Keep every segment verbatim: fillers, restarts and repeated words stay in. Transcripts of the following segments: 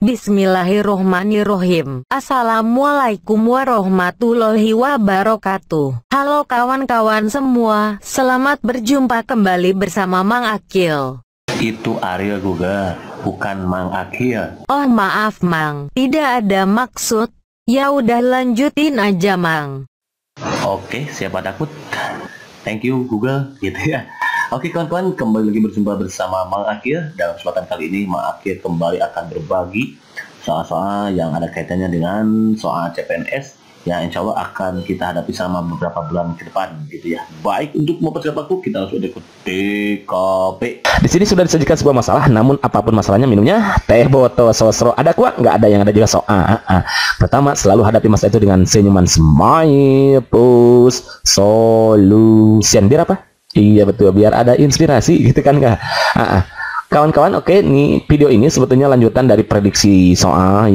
Bismillahirrohmanirrohim. Assalamualaikum warahmatullahi wabarakatuh. Halo kawan-kawan semua, selamat berjumpa kembali bersama Mang Aqil. Itu Ariel Google, bukan Mang Aqil. Oh maaf Mang, tidak ada maksud. Ya udah lanjutin aja Mang. Oke, siapa takut? Thank you Google, gitu ya. Oke kawan-kawan, kembali lagi berjumpa bersama Mang Aqil. Dalam kesempatan kali ini Mang Aqil kembali akan berbagi soal-soal yang ada kaitannya dengan soal C P N S yang insya Allah akan kita hadapi selama beberapa bulan ke depan, gitu ya. Baik, untuk mempersiapkan waktu kita langsung ikut T K P. Di sini sudah disajikan sebuah masalah, namun apapun masalahnya minumnya teh botol sosro. Ada kuah nggak ada yang ada juga soal. Pertama, selalu hadapi masalah itu dengan senyuman smile plus solution. Biar apa? Iya betul, biar ada inspirasi gitu kan kak. Kawan-kawan, oke, nih video ini sebetulnya lanjutan dari prediksi soal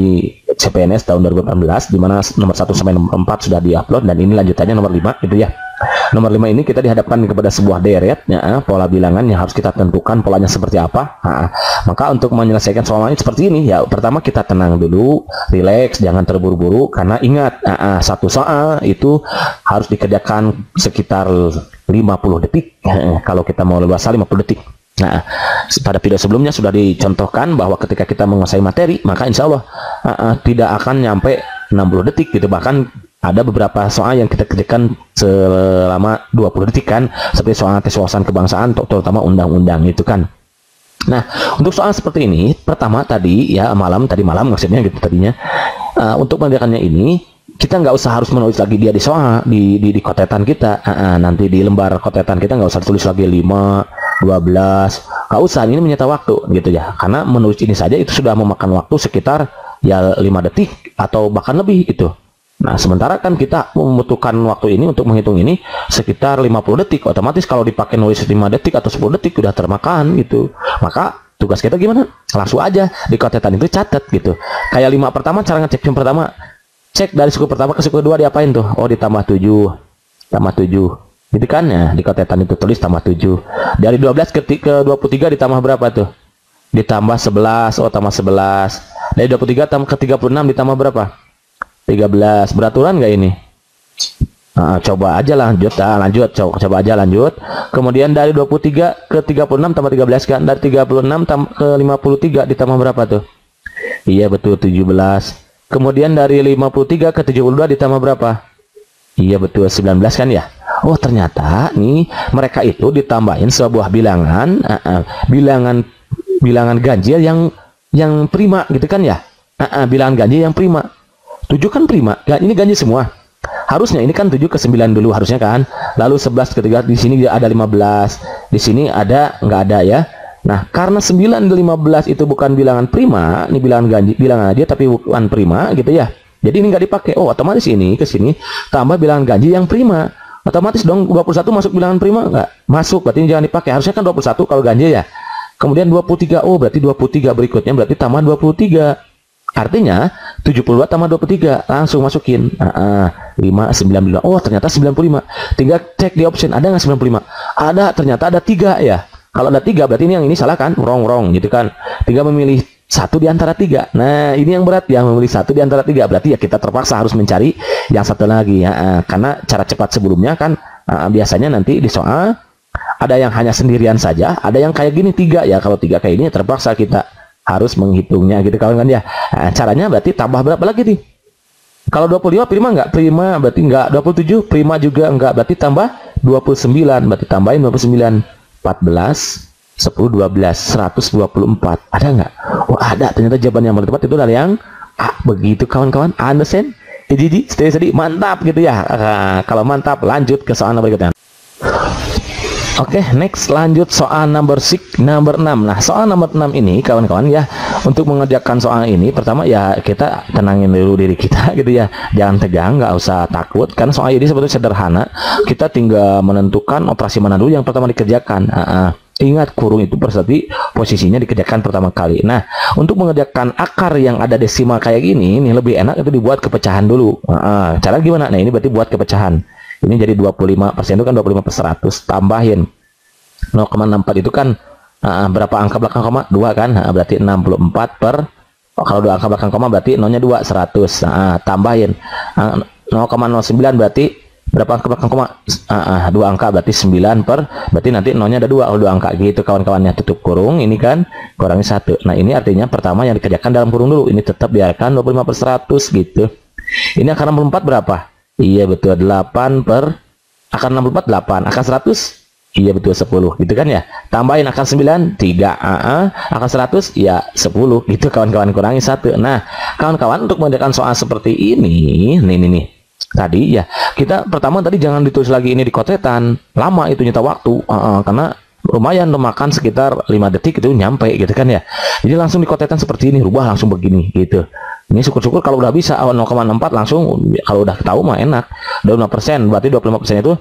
C P N S tahun dua ribu delapan belas, di mana nomor satu sampai nomor empat sudah diupload dan ini lanjutannya nomor lima gitu ya. Nomor lima ini kita dihadapkan kepada sebuah deret, ya, pola bilangan yang harus kita tentukan polanya seperti apa. Nah, maka untuk menyelesaikan soalnya seperti ini ya, pertama kita tenang dulu, relax, jangan terburu-buru karena ingat nah, satu soal itu harus dikerjakan sekitar lima puluh detik. Nah, kalau kita mau luasa lima puluh detik. Nah, pada video sebelumnya sudah dicontohkan bahwa ketika kita menguasai materi, maka insya Allah uh, uh, tidak akan nyampe enam puluh detik gitu. Bahkan ada beberapa soal yang kita kerjakan selama dua puluh detik kan, seperti soal tes wawasan kebangsaan, terutama undang-undang gitu kan. Nah, untuk soal seperti ini, pertama tadi ya malam, tadi malam maksudnya gitu tadinya, uh, untuk mengerjakannya ini kita nggak usah harus menulis lagi dia di soal di di, di kotetan kita. Uh, uh, nanti di lembar kotetan kita nggak usah tulis lagi lima dua belas, nggak usah, ini menyita waktu gitu ya, karena menulis ini saja itu sudah memakan waktu sekitar ya lima detik atau bahkan lebih gitu. Nah, sementara kan kita membutuhkan waktu ini untuk menghitung ini sekitar lima puluh detik. Otomatis kalau dipakai nulis lima detik atau sepuluh detik udah termakan gitu. Maka tugas kita gimana? Langsung aja di kotetan itu catat gitu. Kayak lima pertama, cara ngecek yang pertama, cek dari suku pertama ke suku kedua diapain tuh? Oh, ditambah tujuh, tambah tujuh. Gitu kan ya, di kotetan itu tulis tambah tujuh. Dari dua belas ke, ke dua puluh tiga ditambah berapa tuh? Ditambah sebelas, oh tambah sebelas. Dari dua puluh tiga tambah ke tiga puluh enam ditambah berapa? tiga belas. Beraturan nggak ini? Nah, coba aja lanjut, nah, lanjut, coba, coba aja lanjut. Kemudian dari dua puluh tiga ke tiga puluh enam tambah tiga belas kan? Dari tiga puluh enam ke lima puluh tiga ditambah berapa tuh? Iya betul, tujuh belas. Kemudian dari lima puluh tiga ke tujuh puluh dua ditambah berapa? Iya betul, sembilan belas kan ya? Oh ternyata nih mereka itu ditambahin sebuah bilangan, uh, uh, bilangan bilangan ganjil yang yang prima gitu kan ya? Uh, uh, bilangan ganjil yang prima. tujuh kan prima, ini ganjil semua. Harusnya ini kan tujuh ke sembilan dulu harusnya kan? Lalu sebelas ke tiga, di sini ada lima belas, di sini ada nggak ada ya? Nah, karena sembilan ke lima belas itu bukan bilangan prima, ini bilangan ganjil, bilangan aja tapi bukan prima gitu ya. Jadi ini nggak dipakai. Oh, otomatis ini ke sini tambah bilangan ganjil yang prima. Otomatis dong dua puluh satu masuk bilangan prima nggak? Masuk, berarti ini jangan dipakai. Harusnya kan dua puluh satu kalau ganjil ya. Kemudian dua puluh tiga, oh berarti dua puluh tiga berikutnya berarti tambah dua puluh tiga. Artinya tujuh puluh dua tambah dua puluh tiga langsung masukin uh, uh, lima sembilan dua. Oh, ternyata sembilan puluh lima. Tinggal cek di option ada nggak sembilan puluh lima? Ada, ternyata ada tiga ya. Kalau ada tiga berarti ini yang ini salah kan? Wrong-wrong gitu kan. Tinggal memilih satu di antara tiga. Nah, ini yang berat yang memilih satu di antara tiga. Berarti ya kita terpaksa harus mencari yang satu lagi ya. Karena cara cepat sebelumnya kan biasanya nanti di soal ada yang hanya sendirian saja, ada yang kayak gini tiga ya. Kalau tiga kayak ini terpaksa kita harus menghitungnya gitu kawan kan ya. Nah, caranya berarti tambah berapa lagi nih? Kalau dua puluh lima prima enggak? Prima berarti enggak. dua puluh tujuh prima juga enggak. Berarti tambah dua puluh sembilan. Berarti tambahin dua puluh sembilan. empat belas, sepuluh, dua belas, seratus dua puluh empat. Ada nggak? Oh ada, ternyata jawaban yang tepat itu dari yang A. Begitu kawan-kawan, understand? Jadi, jadi mantap gitu ya. Nah, kalau mantap, lanjut ke soal berikutnya. Oke, okay, next lanjut soal number six, number enam. Nah, soal nomor enam ini kawan-kawan ya, untuk mengerjakan soal ini pertama ya kita tenangin dulu diri kita gitu ya. Jangan tegang, nggak usah takut karena soal ini sebetulnya sederhana. Kita tinggal menentukan operasi mana dulu yang pertama dikerjakan. Uh-uh. Ingat kurung itu berarti posisinya dikerjakan pertama kali. Nah, untuk mengerjakan akar yang ada desimal kayak gini, ini lebih enak itu dibuat kepecahan dulu. Uh-uh. Cara gimana? Nah, ini berarti buat kepecahan. Ini jadi dua puluh lima persen itu kan dua puluh lima per seratus, tambahin nol koma enam empat itu kan uh, berapa angka belakang koma? dua kan, uh, berarti 64 per Kalau dua angka belakang koma berarti nolnya dua, seratus. Nah, tambahin nol koma nol sembilan berarti berapa angka belakang koma? Ah, dua angka berarti sembilan per, berarti nanti nolnya ada dua kalau dua angka gitu kawan-kawannya. Tutup kurung ini kan kurangi satu. Nah ini artinya pertama yang dikerjakan dalam kurung dulu. Ini tetap biarkan dua puluh lima per seratus gitu. Ini akar enam puluh empat berapa? Iya betul, delapan per akar enam puluh empat delapan. Akar seratus? Iya betul sepuluh gitu kan ya. Tambahin akar sembilan tiga, uh, akar seratus ya sepuluh gitu kawan-kawan, kurangi satu. Nah kawan-kawan untuk mengerjakan soal seperti ini nih nih nih tadi ya, kita pertama tadi jangan ditulis lagi ini di kotetan, lama itu nyita waktu, uh, uh, karena lumayan memakan sekitar lima detik itu nyampe gitu kan ya. Jadi langsung di kotetan seperti ini, rubah langsung begini gitu. Ini syukur-syukur kalau udah bisa awal nol koma empat langsung, kalau udah tahu mah enak. dua puluh lima persen berarti dua puluh lima persen itu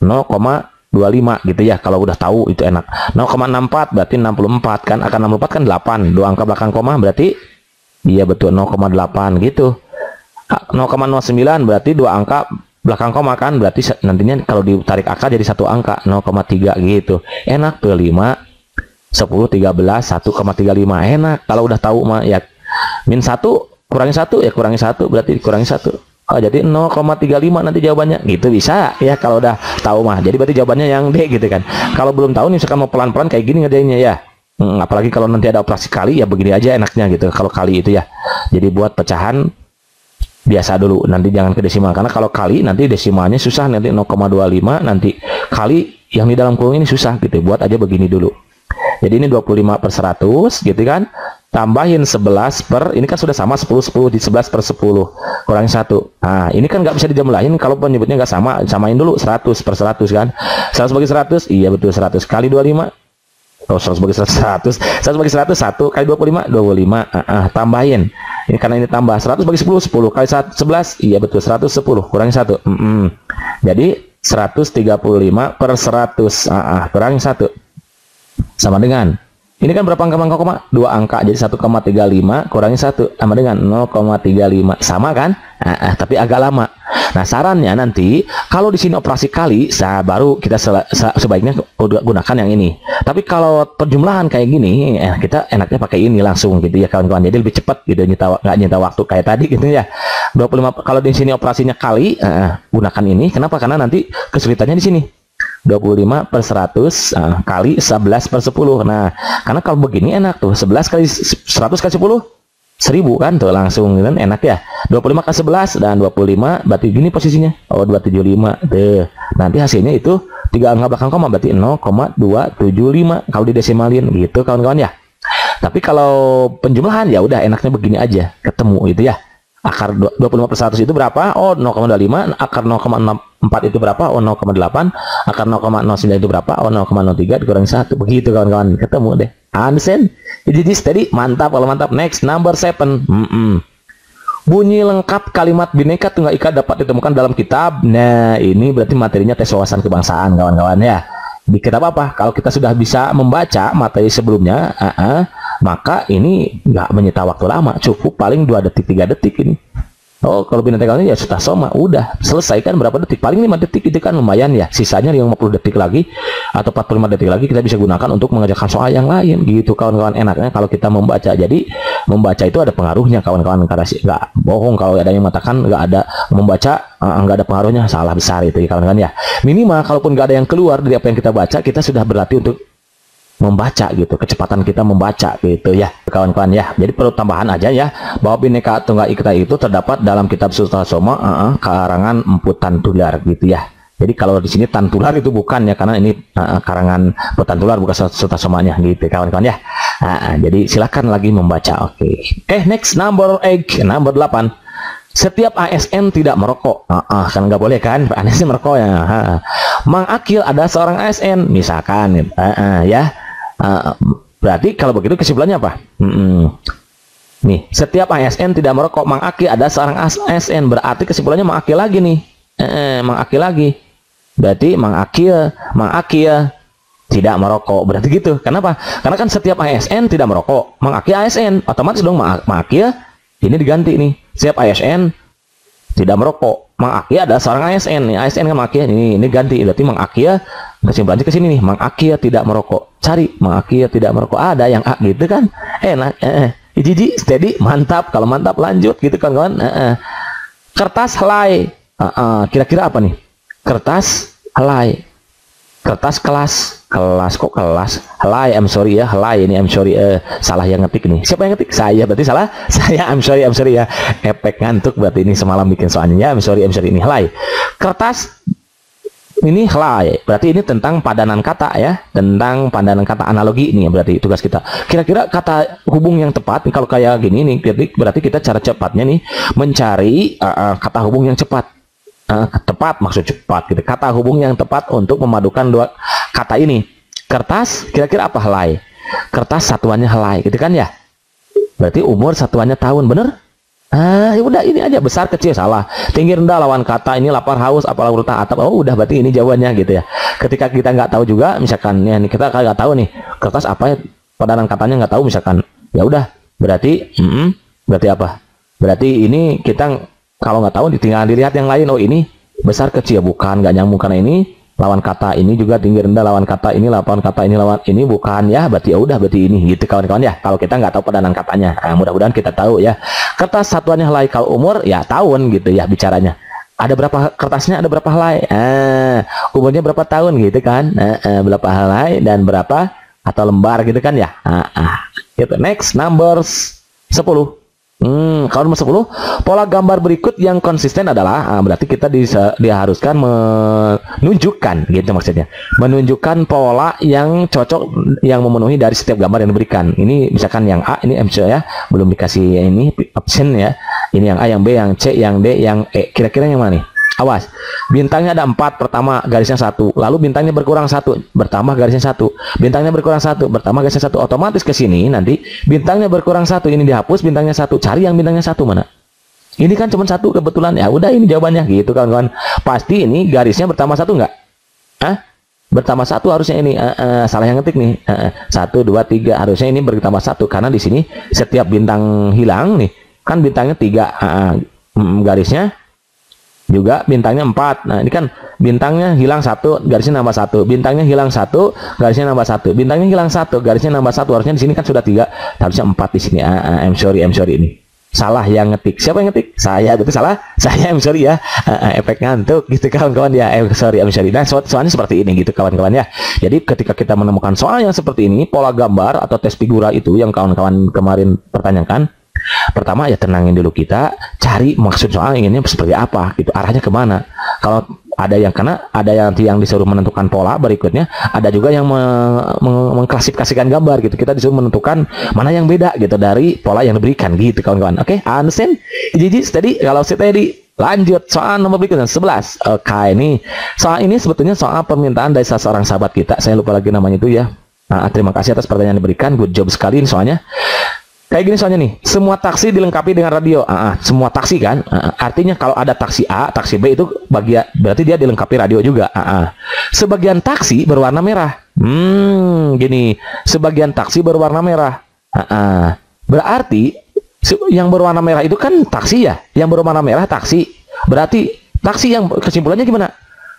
nol koma dua puluh lima gitu ya, kalau udah tahu itu enak. Nol koma enam empat berarti enam puluh empat kan, akan enam puluh empat kan delapan, dua angka belakang koma berarti iya betul nol koma delapan gitu. Nol koma nol sembilan berarti dua angka belakang koma kan, berarti nantinya kalau ditarik angka jadi satu angka, nol koma tiga gitu. Enak tuh, lima sepuluh tiga belas satu koma tiga puluh lima enak kalau udah tahu mah ya. Min satu kurangi satu ya kurangi satu berarti kurangi satu. Oh, jadi nol koma tiga puluh lima nanti jawabannya gitu, bisa ya kalau udah tahu mah. Jadi berarti jawabannya yang D gitu kan. Kalau belum tahu nih misalkan mau pelan-pelan kayak gini ngerjainnya ya. Hmm, apalagi kalau nanti ada operasi kali ya begini aja enaknya gitu. Kalau kali itu ya. Jadi buat pecahan biasa dulu, nanti jangan ke desimal karena kalau kali nanti desimalnya susah, nanti nol koma dua puluh lima nanti kali yang di dalam kurung ini susah gitu. Buat aja begini dulu. Jadi ini dua puluh lima per seratus gitu kan. Tambahin sebelas per, ini kan sudah sama sepuluh sepuluh, di sebelas per sepuluh kurang satu. Nah ini kan nggak bisa dijemlahin kalau penyebutnya nggak sama, samain dulu seratus per seratus kan. seratus bagi seratus, iya betul seratus kali dua puluh lima. Oh seratus bagi seratus, seratus bagi seratus, satu kali dua puluh lima, dua puluh lima. Ah, ah, tambahin, ini karena ini tambah seratus bagi sepuluh, sepuluh kali sebelas, iya betul seratus sepuluh kurang satu. mm -mm. Jadi seratus tiga puluh lima per seratus ah, ah, kurang satu sama dengan, ini kan berapa angka belakang koma? Dua angka, jadi satu koma tiga puluh lima kurangi satu sama dengan nol koma tiga puluh lima. Sama kan? Ah, ah, tapi agak lama. Nah, sarannya nanti kalau di sini operasi kali, nah baru kita sebaiknya gunakan yang ini. Tapi kalau penjumlahan kayak gini, eh, kita enaknya pakai ini langsung gitu ya kawan-kawan. Jadi lebih cepat gitu, nyita, nggak nyita waktu kayak tadi gitu ya. dua puluh lima kalau di sini operasinya kali, eh, gunakan ini. Kenapa? Karena nanti kesulitannya di sini. dua puluh lima per seratus uh, kali sebelas per sepuluh. Nah, karena kalau begini enak tuh. sebelas kali seratus kali sepuluh, seribu kan tuh langsung kan enak ya. dua puluh lima kali sebelas dan dua puluh lima berarti gini posisinya. Oh, dua ratus tujuh puluh lima. Tuh. Nanti hasilnya itu tiga angka belakang koma berarti nol koma dua tujuh lima kalau didesimalin gitu kawan-kawan ya. Tapi kalau penjumlahan ya udah enaknya begini aja, ketemu gitu ya. Akar dua puluh lima per seratus itu berapa? Oh, nol koma dua puluh lima. Akar nol koma enam empat itu berapa? Oh, nol koma delapan. Akar nol koma nol sembilan itu berapa? Oh, nol koma nol tiga dikurangi satu. Begitu kawan-kawan, ketemu deh. Understand? Jadi tadi mantap, kalau mantap. Next, number seven. Mm -mm. Bunyi lengkap kalimat Bineka Tunggal Ika dapat ditemukan dalam kitab. Nah, ini berarti materinya tes wawasan kebangsaan kawan-kawan ya. Di kitab apa? Kalau kita sudah bisa membaca materi sebelumnya, uh -uh, maka ini nggak menyita waktu lama, cukup paling dua detik tiga detik ini. Oh, kalau binatang ini ya Sutasoma, udah selesaikan berapa detik? Paling lima detik itu kan lumayan ya. Sisanya lima puluh detik lagi atau empat puluh lima detik lagi kita bisa gunakan untuk mengerjakan soal yang lain gitu kawan-kawan. Enaknya kalau kita membaca. Jadi membaca itu ada pengaruhnya kawan-kawan, karena nggak bohong kalau ada yang mengatakan nggak ada membaca nggak ada pengaruhnya, salah besar itu kawan-kawan ya. Minimal kalaupun nggak ada yang keluar dari apa yang kita baca, kita sudah berlatih untuk membaca gitu, kecepatan kita membaca gitu ya kawan-kawan ya. Jadi perlu tambahan aja ya bahwa Bineka Tunggal Ika itu terdapat dalam kitab Sutasoma uh -uh, karangan Empu Tantular gitu ya. Jadi kalau di sini Tantular itu bukan ya, karena ini uh, karangan Empu Tantular bukan Sutasomanya gitu kawan-kawan ya. Uh, uh, jadi silakan lagi membaca. Oke. Okay. Eh next number eight, number delapan. Setiap A S N tidak merokok. Uh, uh, kan nggak boleh kan A S N merokok ya. Uh, uh. Mang Aqil ada seorang A S N misalkan uh, uh, ya. Uh, berarti kalau begitu kesimpulannya apa? Mm -mm. Nih, setiap A S N tidak merokok. Mang Aqil ada seorang A S N, berarti kesimpulannya Mang Aqil lagi nih. Eh, Mang Aqil lagi. Berarti Mang Aqil, Mang Aqil tidak merokok. Berarti gitu. Kenapa? Karena kan setiap A S N tidak merokok. Mang Aqil A S N, otomatis dong Mang Aqil ini diganti nih. Setiap A S N tidak merokok. Mang Aqil ada seorang A S N nih. A S N kan Mang Aqil ini, ini ganti. Berarti Mang Aqil kesimpulannya ke sini nih, Mang Aqil tidak merokok. Cari Mang Aqil tidak merokok. Ada yang A gitu kan? Enak. Eh, eh. Ijiji, steady, mantap. Kalau mantap lanjut gitu kan kawan. Uh-uh. Kertas helai. Uh-uh. Kira-kira apa nih? Kertas helai. Kertas kelas. Kelas kok kelas. Helai, I'm sorry ya. Helai ini I'm sorry. Uh, salah yang ngetik nih. Siapa yang ngetik? Saya. Berarti salah. Saya I'm sorry, I'm sorry ya. Efek ngantuk berarti ini semalam bikin soalnya. I'm sorry, I'm sorry. Ini helai. Kertas ini helai, berarti ini tentang padanan kata ya, tentang padanan kata analogi ini berarti tugas kita. Kira-kira kata hubung yang tepat, kalau kayak gini nih, berarti kita cara cepatnya nih mencari uh, uh, kata hubung yang cepat, uh, tepat maksud cepat, gitu. Kata hubung yang tepat untuk memadukan dua kata ini. Kertas, kira-kira apa helai? Kertas satuannya helai, gitu kan ya? Berarti umur satuannya tahun, bener? Ah, ya udah ini aja besar kecil salah, tinggi rendah lawan kata ini lapar haus apalah urutan atap. Oh udah berarti ini jawabannya gitu ya. Ketika kita nggak tahu juga misalkan ya nih kita nggak tahu nih kertas apa ya padanan katanya nggak tahu misalkan ya udah berarti mm -mm, berarti apa? Berarti ini kita kalau nggak tahu ditinggal dilihat yang lain. Oh ini besar kecil bukan nggak nyambung karena ini lawan kata ini juga tinggi rendah lawan kata ini lawan kata ini lawan ini bukan ya berarti ya udah berarti ini gitu kawan-kawan ya kalau kita nggak tahu padanan katanya. Nah, mudah-mudahan kita tahu ya. Kertas satuannya helai kalau umur ya tahun gitu ya bicaranya. Ada berapa kertasnya ada berapa helai? Eh, umurnya berapa tahun gitu kan? Eh, eh, berapa helai dan berapa atau lembar gitu kan ya? Ah, ah. Gitu. Next numbers sepuluh. Hmm, kalau nomor sepuluh pola gambar berikut yang konsisten adalah ah, berarti kita disa, diharuskan menunjukkan gitu maksudnya menunjukkan pola yang cocok yang memenuhi dari setiap gambar yang diberikan. Ini misalkan yang A ini M C ya belum dikasih ini option ya ini yang A yang B yang C yang D yang E kira-kira yang mana nih? Awas bintangnya ada empat pertama garisnya satu lalu bintangnya berkurang satu bertambah garisnya satu bintangnya berkurang satu bertambah garisnya satu otomatis ke sini nanti bintangnya berkurang satu ini dihapus bintangnya satu cari yang bintangnya satu mana ini kan cuma satu kebetulan ya udah ini jawabannya gitu kawan-kawan pasti ini garisnya bertambah satu nggak ah bertambah satu harusnya ini uh, uh, salah yang ngetik nih uh, uh. satu dua tiga harusnya ini bertambah satu karena di sini setiap bintang hilang nih kan bintangnya tiga uh, uh, garisnya juga bintangnya empat. Nah, ini kan bintangnya hilang satu, garisnya nambah satu. Bintangnya hilang satu, garisnya nambah satu. Bintangnya hilang satu, garisnya nambah satu. Harusnya di sini kan sudah tiga, harusnya empat di sini. Ah, ah, I'm sorry, I'm sorry ini. Salah yang ngetik. Siapa yang ngetik? Saya, berarti salah. Saya, I'm sorry ya. Ah, ah, efek ngantuk gitu kawan-kawan ya. I'm sorry, I'm sorry. Nah, so soalnya seperti ini gitu kawan-kawan ya. Jadi ketika kita menemukan soal yang seperti ini, pola gambar atau tes figura itu yang kawan-kawan kemarin pertanyakan, pertama ya tenangin dulu kita cari maksud soal inginnya seperti apa gitu arahnya kemana kalau ada yang kena ada yang yang disuruh menentukan pola berikutnya ada juga yang mengklasifikasikan gambar gitu kita disuruh menentukan mana yang beda gitu dari pola yang diberikan gitu kawan-kawan. Oke okay? Understand Ijiji steady kalau steady lanjut soal nomor berikutnya sebelas. Oke okay, ini soal ini sebetulnya soal permintaan dari salah seorang sahabat kita saya lupa lagi namanya itu ya. Nah, terima kasih atas pertanyaan yang diberikan good job sekali soalnya. Kayak gini soalnya nih, semua taksi dilengkapi dengan radio. Uh, uh, semua taksi kan, uh, uh, artinya kalau ada taksi A, taksi B itu bagian berarti dia dilengkapi radio juga. Uh, uh. Sebagian taksi berwarna merah. Hmm, gini, sebagian taksi berwarna merah. Uh, uh. Berarti yang berwarna merah itu kan taksi ya, yang berwarna merah taksi. Berarti taksi yang kesimpulannya gimana?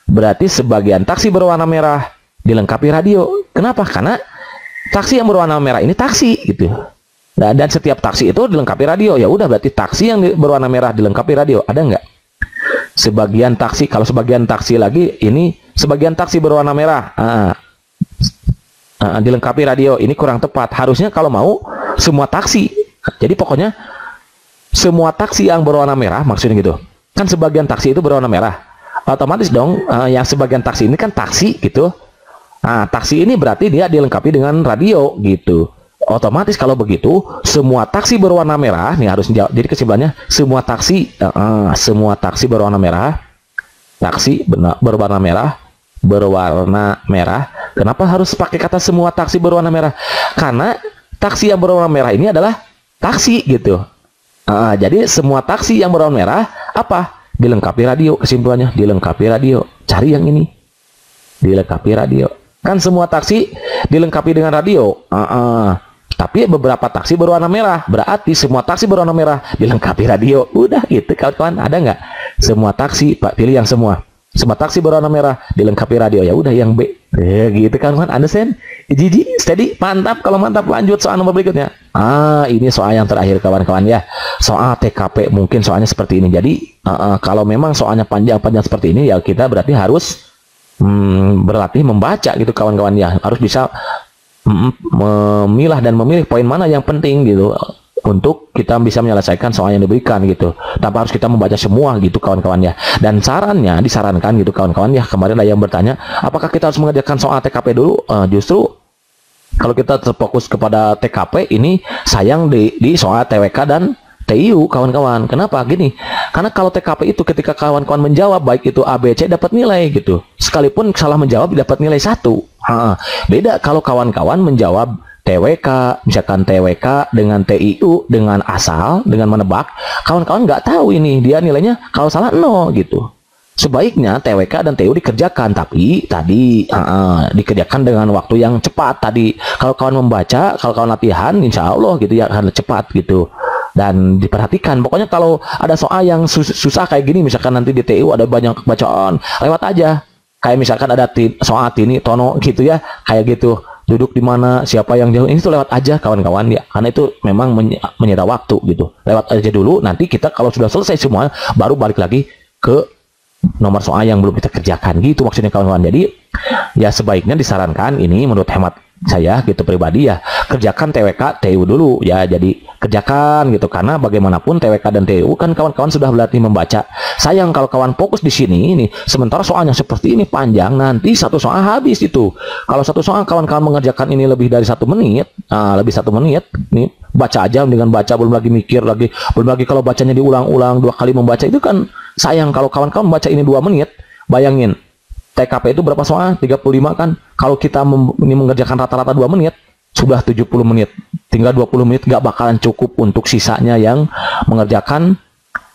Berarti sebagian taksi berwarna merah dilengkapi radio. Kenapa? Karena taksi yang berwarna merah ini taksi gitu. Nah, dan setiap taksi itu dilengkapi radio. Ya udah berarti taksi yang berwarna merah dilengkapi radio. Ada nggak? Sebagian taksi, kalau sebagian taksi lagi, ini sebagian taksi berwarna merah. Ah, ah, dilengkapi radio. Ini kurang tepat. Harusnya kalau mau, semua taksi. Jadi pokoknya, semua taksi yang berwarna merah, maksudnya gitu. Kan sebagian taksi itu berwarna merah. Otomatis dong, ah, yang sebagian taksi ini kan taksi gitu. Nah, taksi ini berarti dia dilengkapi dengan radio gitu. Otomatis kalau begitu semua taksi berwarna merah nih harus jawab. Jadi kesimpulannya semua taksi uh, semua taksi berwarna merah taksi berwarna merah berwarna merah kenapa harus pakai kata semua taksi berwarna merah karena taksi yang berwarna merah ini adalah taksi gitu uh, jadi semua taksi yang berwarna merah apa dilengkapi radio kesimpulannya dilengkapi radio cari yang ini dilengkapi radio kan semua taksi dilengkapi dengan radio uh, uh. Tapi beberapa taksi berwarna merah, berarti semua taksi berwarna merah dilengkapi radio. Udah gitu, kawan-kawan ada nggak? Semua taksi, Pak pilih yang semua. Semua taksi berwarna merah dilengkapi radio. Ya udah yang B. Eh, gitu kawan-kawan, understand? Jadi, jadi mantap, kalau mantap lanjut soal nomor berikutnya. Ah, ini soal yang terakhir kawan-kawan ya. Soal T K P mungkin soalnya seperti ini. Jadi uh, uh, kalau memang soalnya panjang-panjang seperti ini ya kita berarti harus hmm, berlatih membaca gitu kawan-kawan ya. Harus bisa mm, memilah dan memilih poin mana yang penting gitu untuk kita bisa menyelesaikan soal yang diberikan gitu. Tanpa harus kita membaca semua gitu kawan-kawan ya. Dan sarannya disarankan gitu kawan-kawan ya. Kemarin ada yang bertanya, apakah kita harus mengerjakan soal T K P dulu? Uh, justru kalau kita terfokus kepada T K P ini sayang di, di soal T W K dan T I U kawan-kawan. Kenapa? Gini, karena kalau T K P itu ketika kawan-kawan menjawab baik itu A B C dapat nilai gitu. Sekalipun salah menjawab dapat nilai satu. Ha, beda kalau kawan-kawan menjawab T W K, misalkan T W K dengan T I U, dengan asal, dengan menebak, kawan-kawan nggak tahu ini, dia nilainya kalau salah nol gitu. Sebaiknya T W K dan T I U dikerjakan, tapi tadi uh, dikerjakan dengan waktu yang cepat tadi. Kalau kawan membaca, kalau kawan latihan, insya Allah gitu ya akan cepat gitu. Dan diperhatikan, pokoknya kalau ada soal yang sus susah kayak gini, misalkan nanti di T I U ada banyak bacaan, lewat aja. Kayak misalkan ada soal tini, tono gitu ya, kayak gitu. Duduk di mana, siapa yang jauh, ini tuh lewat aja kawan-kawan ya, karena itu memang menyita waktu gitu. Lewat aja dulu, nanti kita kalau sudah selesai semua baru balik lagi ke nomor soal yang belum kita kerjakan gitu maksudnya kawan-kawan. Jadi ya sebaiknya disarankan ini menurut hemat saya gitu pribadi ya, kerjakan T W K T I U dulu ya. Jadi kerjakan gitu, karena bagaimanapun T W K dan T I U kan kawan-kawan sudah berlatih membaca. Sayang kalau kawan fokus di sini ini, sementara soalnya seperti ini panjang, nanti satu soal habis itu. Kalau satu soal kawan-kawan mengerjakan ini lebih dari satu menit, nah, lebih satu menit nih baca aja, dengan baca belum lagi mikir lagi, belum lagi kalau bacanya diulang-ulang dua kali membaca itu kan sayang. Kalau kawan-kawan baca ini dua menit, bayangin T K P itu berapa soal? tiga puluh lima kan. Kalau kita ini mengerjakan rata-rata dua menit, sudah tujuh puluh menit. Tinggal dua puluh menit nggak bakalan cukup untuk sisanya yang mengerjakan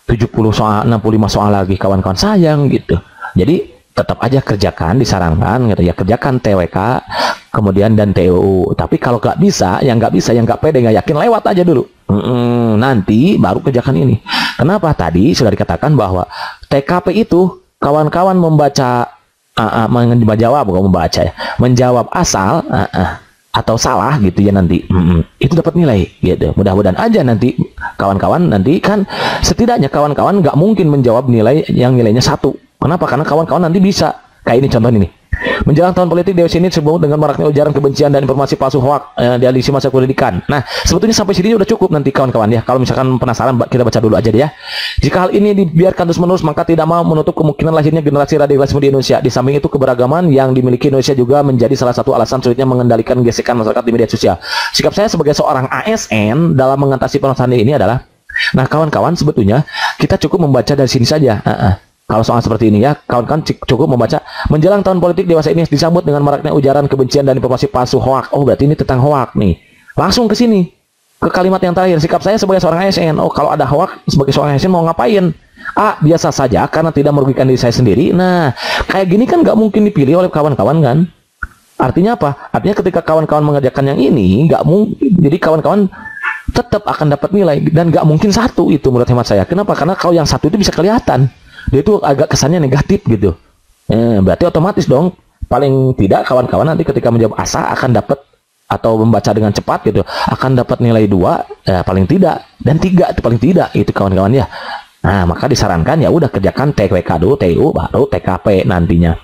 tujuh puluh soal, enam puluh lima soal lagi kawan-kawan, sayang gitu. Jadi tetap aja kerjakan, disarankan gitu ya, kerjakan T W K kemudian dan T U. Tapi kalau nggak bisa, yang nggak bisa, yang nggak pede, nggak yakin, lewat aja dulu. Mm-mm, nanti baru kerjakan ini. Kenapa? Tadi sudah dikatakan bahwa T K P itu kawan-kawan membaca Uh, uh, menjawab, bukan membaca ya, menjawab asal uh, uh, atau salah gitu ya nanti, mm, itu dapat nilai gitu. Mudah-mudahan aja nanti kawan-kawan nanti kan setidaknya kawan-kawan nggak mungkin menjawab nilai yang nilainya satu. Kenapa? Karena kawan-kawan nanti bisa kayak ini contoh ini. Menjelang tahun politik di sini sebelum dengan maraknya ujaran kebencian dan informasi palsu hoak eh, di alisi masa pendidikan. Nah, sebetulnya sampai sini sudah cukup nanti kawan-kawan ya. Kalau misalkan penasaran kita baca dulu aja deh ya. Jika hal ini dibiarkan terus-menerus maka tidak mau menutup kemungkinan lahirnya generasi radikalisme di Indonesia. Di samping itu keberagaman yang dimiliki Indonesia juga menjadi salah satu alasan sulitnya mengendalikan gesekan masyarakat di media sosial. Sikap saya sebagai seorang A S N dalam mengatasi permasalahan ini adalah, nah kawan-kawan sebetulnya kita cukup membaca dari sini saja. Uh-uh. Kalau soal seperti ini ya, kawan-kawan cukup membaca. Menjelang tahun politik dewasa ini disambut dengan maraknya ujaran kebencian dan informasi palsu hoak. Oh, berarti ini tentang hoak nih. Langsung ke sini, ke kalimat yang terakhir. Sikap saya sebagai seorang A S N. Oh, kalau ada hoak sebagai seorang A S N mau ngapain? A, biasa saja karena tidak merugikan diri saya sendiri. Nah, kayak gini kan nggak mungkin dipilih oleh kawan-kawan kan? Artinya apa? Artinya ketika kawan-kawan mengerjakan yang ini, nggak mungkin. Jadi kawan-kawan tetap akan dapat nilai dan nggak mungkin satu itu menurut hemat saya. Kenapa? Karena kalau yang satu itu bisa kelihatan. Dia itu agak kesannya negatif gitu. Eh, berarti otomatis dong. Paling tidak kawan-kawan nanti ketika menjawab asa akan dapat atau membaca dengan cepat gitu, akan dapat nilai dua eh, paling tidak dan tiga itu paling tidak itu kawan-kawan ya. Nah maka disarankan ya udah kerjakan T W K dulu, T U baru T K P nantinya.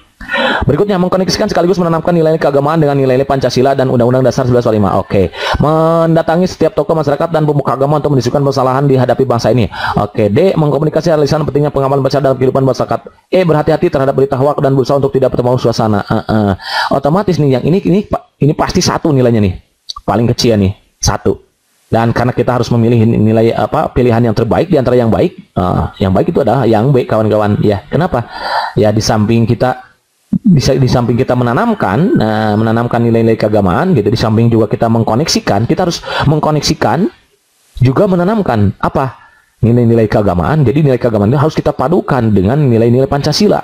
Berikutnya mengkoneksikan sekaligus menanamkan nilai keagamaan dengan nilai-nilai Pancasila dan Undang-Undang Dasar seribu sembilan ratus empat puluh lima. Oke, mendatangi setiap tokoh masyarakat dan pemuka agama untuk mendiskusikan permasalahan dihadapi bangsa ini. Oke, D, mengkomunikasi alisan pentingnya pengamalan bangsa dalam kehidupan masyarakat. E, berhati-hati terhadap berita hoak dan berusaha untuk tidak bertemu suasana. Uh, uh. Otomatis nih yang ini ini ini pasti satu nilainya nih, paling kecil nih satu. Dan karena kita harus memilih nilai apa pilihan yang terbaik di antara yang baik, uh, yang baik itu adalah yang B kawan-kawan. Ya, kenapa? Ya di samping kita Bisa, di samping kita menanamkan nah, menanamkan nilai-nilai keagamaan gitu, di samping juga kita mengkoneksikan, kita harus mengkoneksikan juga menanamkan apa nilai-nilai keagamaan. Jadi nilai keagamaan harus kita padukan dengan nilai-nilai Pancasila,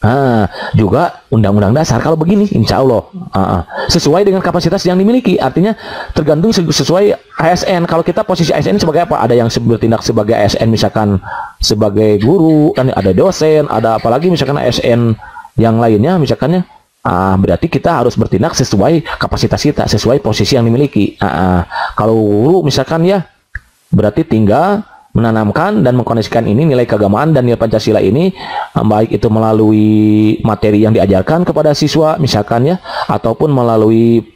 nah, juga Undang-Undang Dasar. Kalau begini insya Allah uh, sesuai dengan kapasitas yang dimiliki, artinya tergantung sesuai A S N. Kalau kita posisi A S N sebagai apa, ada yang bertindak sebagai A S N misalkan sebagai guru kan, ada dosen, ada apalagi misalkan A S N yang lainnya misalkannya Uh, berarti kita harus bertindak sesuai kapasitas kita, sesuai posisi yang dimiliki. Uh, uh. Kalau guru misalkan ya, berarti tinggal menanamkan dan mengkoneksikan ini nilai keagamaan dan nilai Pancasila ini, uh, baik itu melalui materi yang diajarkan kepada siswa misalkan ya, ataupun melalui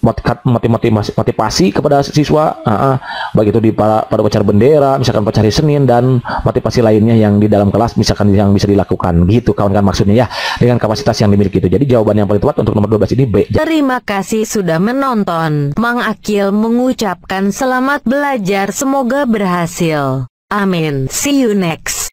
motivasi, motivasi kepada siswa, uh, uh. baik itu di para, pada upacara bendera, misalkan upacara Senin, dan motivasi lainnya yang di dalam kelas misalkan yang bisa dilakukan. Gitu kawan-kawan maksudnya ya, dengan kapasitas yang dimiliki itu. Jadi jawaban yang paling tepat untuk nomor dua belas ini B. Terima kasih sudah menonton. Mang Aqil mengucapkan selamat belajar, semoga berhasil. Amin. See you next.